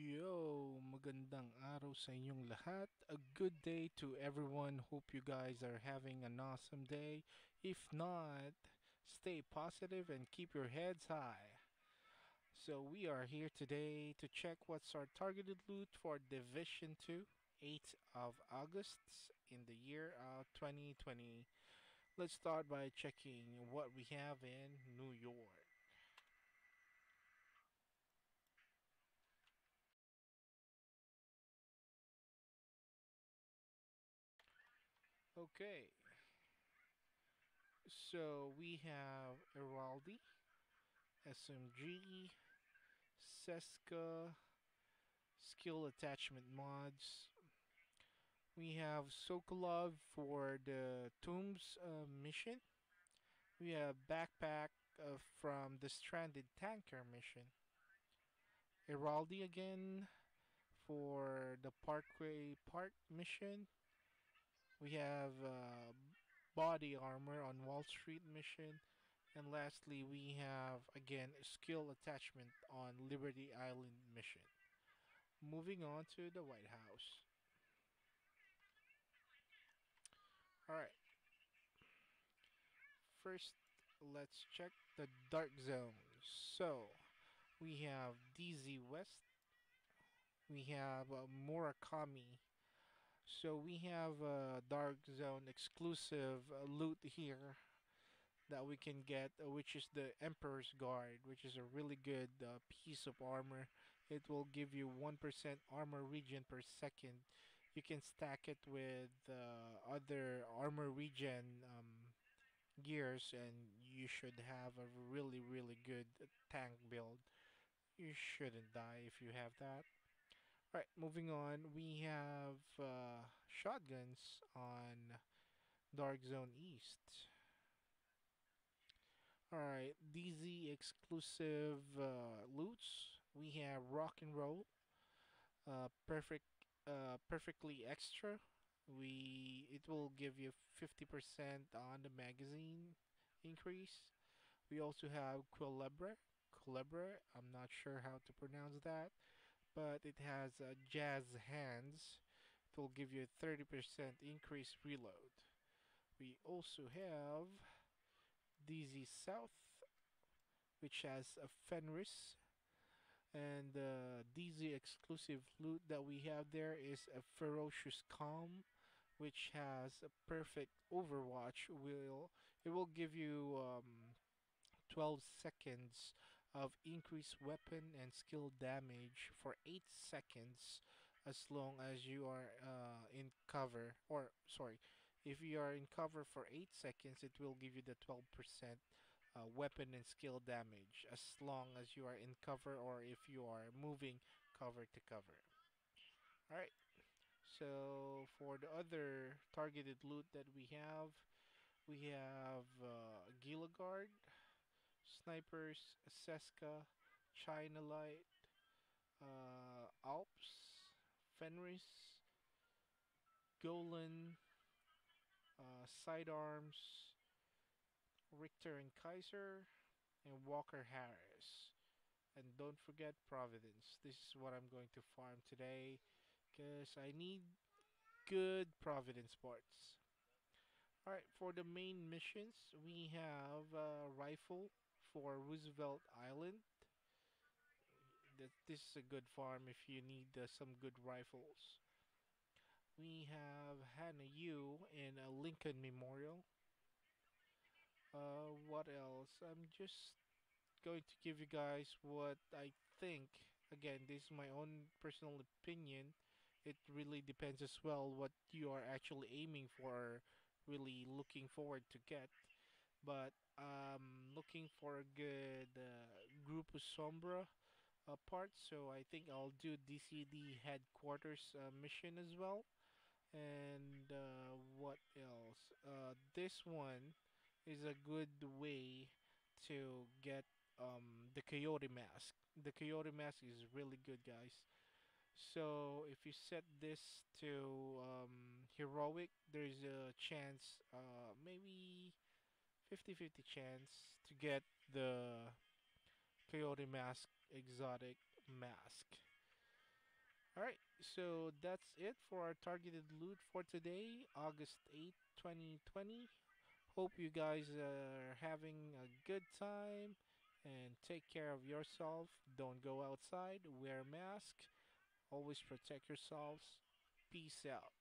Yo, magandang araw sa inyong lahat. A good day to everyone. Hope you guys are having an awesome day. If not, stay positive and keep your heads high. So we are here today to check what's our targeted loot for Division 2, 8th of August in the year of 2020. Let's start by checking what we have in New York. Okay, so we have Eraldi, SMG, Seska, skill attachment mods. We have Sokolov for the tombs mission. We have backpack from the Stranded Tanker mission. Eraldi again for the Parkway Park mission. We have body armor on Wall Street mission. And lastly, we have, again, skill attachment on Liberty Island mission. Moving on to the White House. Alright. First, let's check the Dark Zone. So, we have DZ West. We have Murakami. So we have a Dark Zone exclusive loot here that we can get, which is the Emperor's Guard, which is a really good piece of armor. It will give you 1% armor regen per second. You can stack it with other armor regen gears, and you should have a really good tank build. You shouldn't die if you have that. Alright, moving on, we have shotguns on Dark Zone East. Alright, DZ exclusive loots. We have Rock and Roll, perfectly extra. It will give you 50% on the magazine increase. We also have Culebra. I'm not sure how to pronounce that, but it has jazz hands. It will give you a 30% increased reload. We also have DZ South, which has a Fenris, and DZ exclusive loot that we have there is a Ferocious Calm, which has a perfect overwatch. It will give you 12 seconds of increased weapon and skill damage for 8 seconds as long as you are in cover, or sorry, if you are in cover for 8 seconds, it will give you the 12% weapon and skill damage as long as you are in cover or if you are moving cover to cover. Alright, so for the other targeted loot that we have Gilagard, snipers, Seska, China Light, Alps, Fenris, Golan, sidearms, Richter and Kaiser, and Walker Harris. And don't forget Providence. This is what I'm going to farm today because I need good Providence parts. Alright, for the main missions, we have rifle for Roosevelt Island. This is a good farm if you need some good rifles. We have Hannah Yu in a Lincoln Memorial. What else? I'm just going to give you guys what I think. Again, this is my own personal opinion. It really depends as well what you are actually aiming for, really looking forward to get. But looking for a good Grupo Sombra part, so I think I'll do DCD headquarters mission as well. And what else? This one is a good way to get the Coyote Mask. The Coyote Mask is really good, guys. So if you set this to heroic, there's a chance, maybe 50-50 chance to get the Coyote Mask exotic mask. Alright, so that's it for our targeted loot for today, August 8, 2020. Hope you guys are having a good time and take care of yourself. Don't go outside, wear a mask, always protect yourselves. Peace out.